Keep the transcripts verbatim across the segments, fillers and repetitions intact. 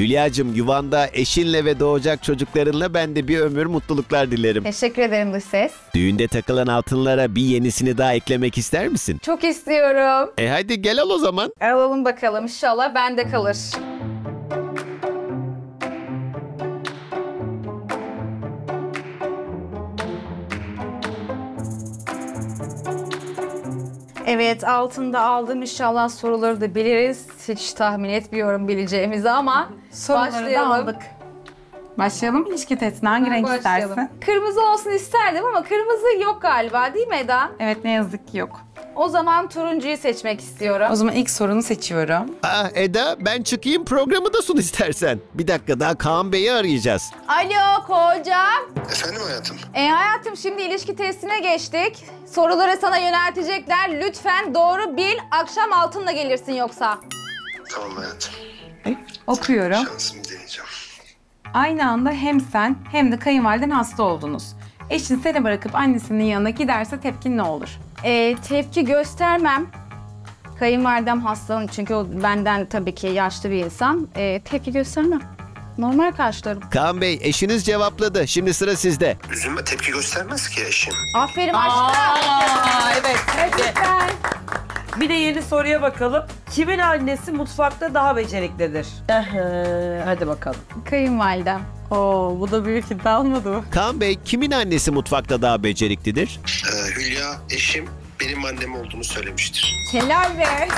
Hülya'cığım, yuvanda eşinle ve doğacak çocuklarınla ben de bir ömür mutluluklar dilerim. Teşekkür ederim dış ses. Düğünde takılan altınlara bir yenisini daha eklemek ister misin? Çok istiyorum. E hadi gel al o zaman. Alalım bakalım, inşallah bende kalır. Evet, altında aldım, inşallah soruları da biliriz. Hiç tahmin etmiyorum bileceğimizi ama soruları başlayalım. Da aldık. Başlayalım mı ilişki testine? Hangi ha, renk başlayalım. istersin? Kırmızı olsun isterdim ama kırmızı yok galiba, değil mi Eda? Evet, ne yazık ki yok. O zaman turuncuyu seçmek istiyorum. O zaman ilk sorunu seçiyorum. Aa, Eda, ben çıkayım, programı da sun istersen. Bir dakika daha Kaan Bey'i arayacağız. Alo kocam. Efendim hayatım. E hayatım, şimdi ilişki testine geçtik. Soruları sana yöneltecekler. Lütfen doğru bil, akşam altınla gelirsin yoksa. Tamam hayatım. E, okuyorum. Şansımı deneyeceğim. Aynı anda hem sen hem de kayınvaliden hasta oldunuz. Eşin seni bırakıp annesinin yanına giderse tepkin ne olur? Ee, tepki göstermem. Kayınvalidem hastalanır çünkü o benden tabii ki yaşlı bir insan. Ee, tepki göstermem. Normal karşılarım. Kaan Bey, eşiniz cevapladı. Şimdi sıra sizde. Üzülme, tepki göstermez ki eşim. Aferin aşkım. Evet. Evet. Bir de yeni soruya bakalım. Kimin annesi mutfakta daha beceriklidir? Hadi bakalım. Kayınvalidem. Oo, bu da büyük iddia olmadı mı? Kaan Bey, kimin annesi mutfakta daha beceriklidir? Ee, Hülya, eşim benim annem olduğunu söylemiştir. Helal be.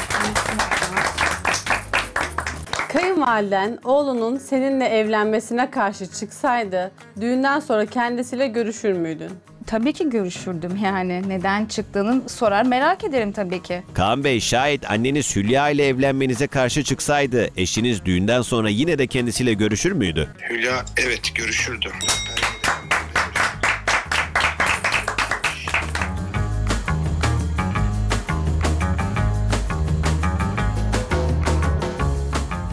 Kayınvaliden oğlunun seninle evlenmesine karşı çıksaydı düğünden sonra kendisiyle görüşür müydün? Tabii ki görüşürdüm yani. Neden çıktığını sorar, merak ederim tabii ki. Kaan Bey, şayet anneniz Hülya ile evlenmenize karşı çıksaydı eşiniz düğünden sonra yine de kendisiyle görüşür müydü? Hülya, evet görüşürdüm.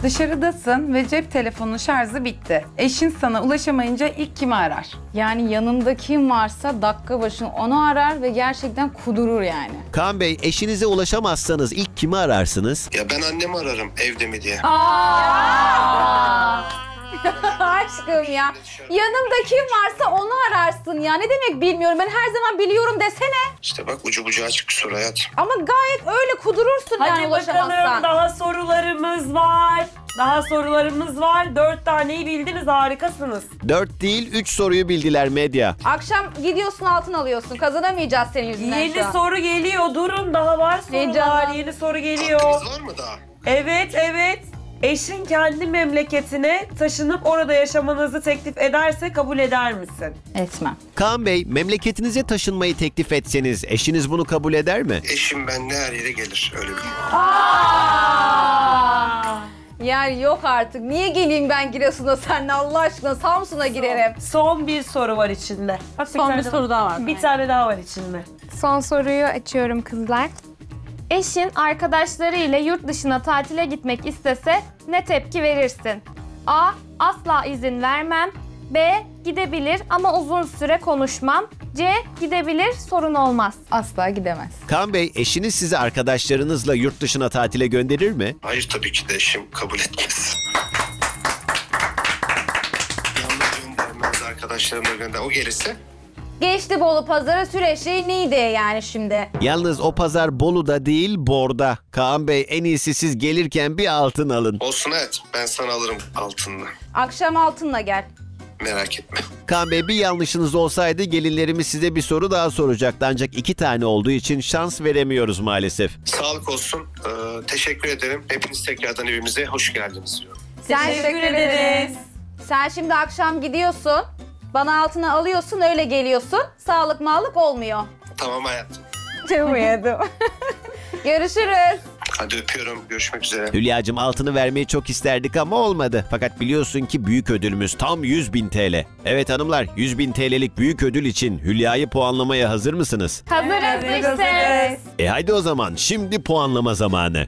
Dışarıdasın ve cep telefonunun şarjı bitti. Eşin sana ulaşamayınca ilk kimi arar? Yani yanında kim varsa dakika başına onu arar ve gerçekten kudurur yani. Kaan Bey, eşinize ulaşamazsanız ilk kimi ararsınız? Ya ben annemi ararım, evde mi diye. Aa! Aşkım ya. Yanımda kim varsa onu ararsın ya. Ne demek bilmiyorum? Ben her zaman biliyorum desene. İşte bak, ucu bucağı çıkmış soru hayatım. Ama gayet öyle kudurursun yani. Hadi bakalım, daha sorularımız var. Daha sorularımız var. Dört taneyi bildiniz, harikasınız. Dört değil, üç soruyu bildiler medya. Akşam gidiyorsun altın alıyorsun. Kazanamayacağız senin yüzünden. Yeni soru geliyor, durun, daha var sorular. Yeni soru geliyor. Var mı daha? Evet, evet. Eşin kendi memleketine taşınıp orada yaşamanızı teklif ederse kabul eder misin? Etmem. Kaan Bey, memleketinize taşınmayı teklif etseniz eşiniz bunu kabul eder mi? Eşim benimle her yere gelir, öyle bir. Aa! Yer yok artık. Niye geleyim ben Giresun'a seninle Allah aşkına? Samsun'a girerim. Son bir soru var içinde. Bak, son bir, bir soru daha var. Bir yani. Tane daha var içinde. Son soruyu açıyorum kızlar. Eşin arkadaşlarıyla yurt dışına tatile gitmek istese ne tepki verirsin? A. Asla izin vermem. B. Gidebilir ama uzun süre konuşmam. C. Gidebilir, sorun olmaz. Asla gidemez. Kaan Bey, eşiniz sizi arkadaşlarınızla yurt dışına tatile gönderir mi? Hayır, tabii ki de eşim kabul etmez. Yalnız göndermez, arkadaşlarımla gönder. O gelirse... Geçti Bolu pazarı, süreçli neydi yani şimdi? Yalnız o pazar Bolu'da değil, Borda. Kaan Bey, en iyisi siz gelirken bir altın alın. Olsun evet, ben sana alırım altınla. Akşam altınla gel. Merak etme. Kaan Bey, bir yanlışınız olsaydı gelinlerimiz size bir soru daha soracaktı. Ancak iki tane olduğu için şans veremiyoruz maalesef. Sağlık olsun, ee, teşekkür ederim. Hepiniz tekrardan evimize hoş geldiniz diyorum. Sen teşekkür ederiz. Sen şimdi akşam gidiyorsun. Bana altına alıyorsun, öyle geliyorsun. Sağlık mağlık olmuyor. Tamam hayatım. Çabuyadım. Görüşürüz. Hadi öpüyorum, görüşmek üzere. Hülya'cığım, altını vermeyi çok isterdik ama olmadı. Fakat biliyorsun ki büyük ödülümüz tam yüz bin T L. Evet hanımlar, yüz bin T L'lik büyük ödül için Hülya'yı puanlamaya hazır mısınız? Hazırız. Hazırız. E haydi o zaman, şimdi puanlama zamanı.